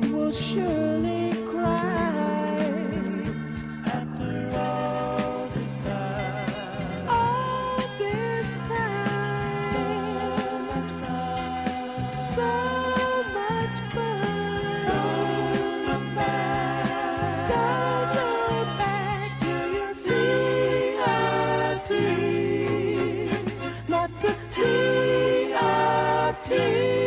that will surely cry after all this time, so much fun, so much fun. Don't look back till you see a team, not to see a team.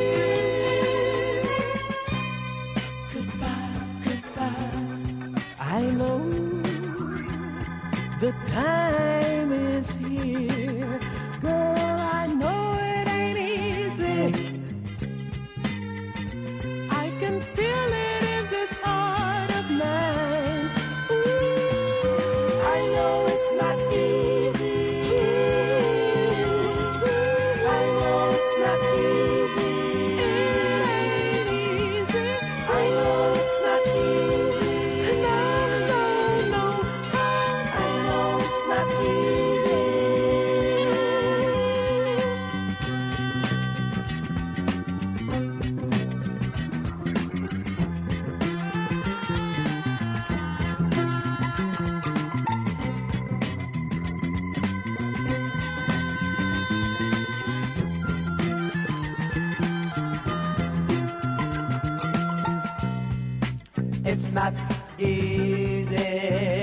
I know the time is here, girl. I know it ain't easy. I can feel it in this heart of mine. Ooh, I know it's not easy. Ooh, I know it's not easy. It ain't easy. I know it's not easy. It's not easy.